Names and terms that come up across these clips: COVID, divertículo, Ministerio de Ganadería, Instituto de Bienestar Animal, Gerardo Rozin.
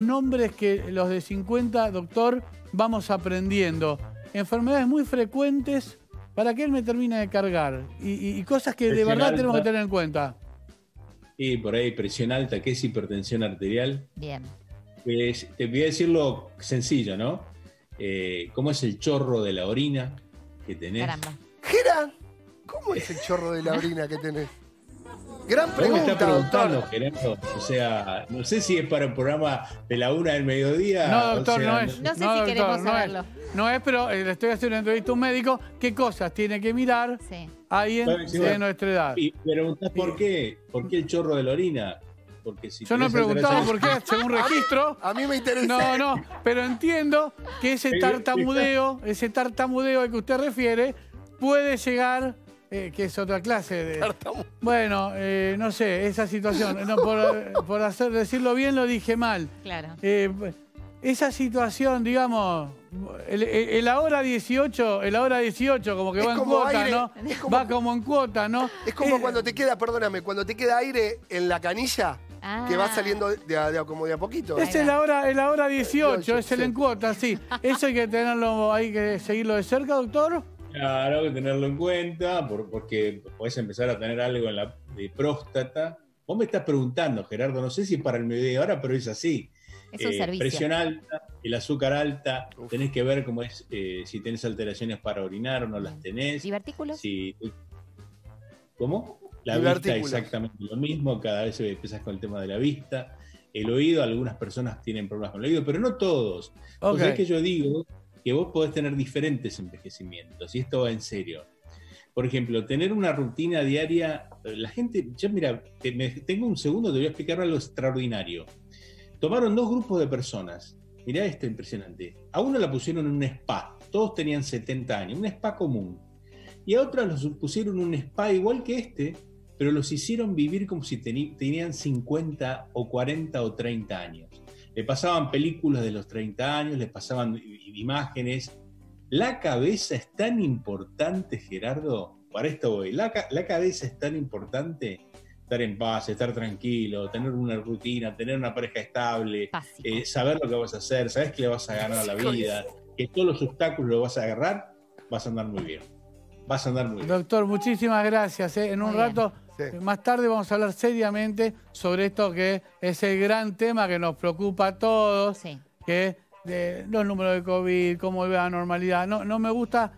Nombres que los de 50, doctor, vamos aprendiendo. Enfermedades muy frecuentes, para que él me termine de cargar. Y cosas que de verdad tenemos que tener en cuenta. Y por ahí, presión alta, que es hipertensión arterial. Bien. Te voy a decirlo sencillo, ¿no? ¿Cómo es el chorro de la orina que tenés? Caramba. Gerardo, ¿cómo es el chorro de la orina que tenés? Gran pregunta, me está preguntando, Gerardo. O sea, no sé si es para un programa de la 1 del mediodía. No, doctor, o sea, no es. No sé si queremos saberlo. No es, pero le estoy haciendo una entrevista a un médico. ¿Qué cosas tiene que mirar alguien de nuestra edad? Y preguntás por qué. ¿Por qué el chorro de la orina? Porque si yo no he preguntado por qué, según registro. A mí me interesa. No, no, pero entiendo que ese tartamudeo al que usted refiere puede llegar... que es otra clase de... Bueno, no sé, esa situación. No, por decirlo bien lo dije mal. Claro. Esa situación, digamos, el ahora 18, como que va en cuota, ¿no? Va como en cuota, ¿no? Es como cuando te queda, perdóname, cuando te queda aire en la canilla... Ah. Que va saliendo como de a poquito. Es el ahora 18, es el en cuota, sí. Eso hay que tenerlo, hay que seguirlo de cerca, doctor. Claro, hay que tenerlo en cuenta, porque podés empezar a tener algo en la próstata. Vos me estás preguntando, Gerardo, no sé si para el medio ahora, pero es así. Es un servicio. Presión alta, el azúcar alta, tenés que ver cómo es, si tenés alteraciones para orinar o no las tenés. ¿Divertículos? Si, ¿cómo? La vista, exactamente lo mismo, cada vez empezás con el tema de la vista. El oído, algunas personas tienen problemas con el oído, pero no todos. Entonces es que yo digo... que vos podés tener diferentes envejecimientos, y esto va en serio. Por ejemplo, tener una rutina diaria, la gente, ya mira, tengo un segundo, te voy a explicar algo extraordinario. Tomaron dos grupos de personas, mirá esto impresionante, a uno la pusieron en un spa, todos tenían 70 años, un spa común, y a otra los pusieron en un spa igual que este, pero los hicieron vivir como si tenían 50 o 40 o 30 años. Le pasaban películas de los 30 años, les pasaban imágenes. La cabeza es tan importante, Gerardo, para esto voy. La cabeza es tan importante, estar en paz, estar tranquilo, tener una rutina, tener una pareja estable, saber lo que vas a hacer, sabes que le vas a ganar a la vida, que todos los obstáculos los vas a agarrar, vas a andar muy bien. Vas a andar muy bien. Doctor, muchísimas gracias. En un rato... Más tarde vamos a hablar seriamente sobre esto que es el gran tema que nos preocupa a todos, que los números de COVID, cómo iba la normalidad. No me gusta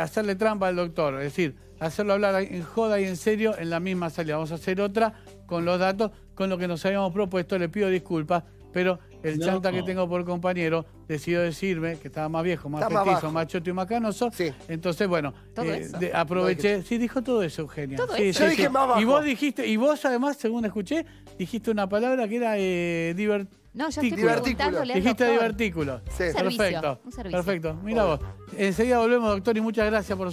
hacerle trampa al doctor, es decir, hacerlo hablar en joda y en serio en la misma salida. Vamos a hacer otra con los datos, con lo que nos habíamos propuesto, le pido disculpas, pero el chanta que tengo por compañero decidió decirme que estaba más viejo, más petizo, más choto y más canoso. Entonces, bueno, aproveché. Sí, dijo todo eso, Eugenia. ¿Todo eso? Yo dije más bajo. Y vos dijiste, y vos además, según escuché, dijiste una palabra que era divertículo. No, yo estoy preguntándole. Dijiste divertículo. Perfecto. Un servicio. Perfecto. Mira vos. Enseguida volvemos, doctor, y muchas gracias por su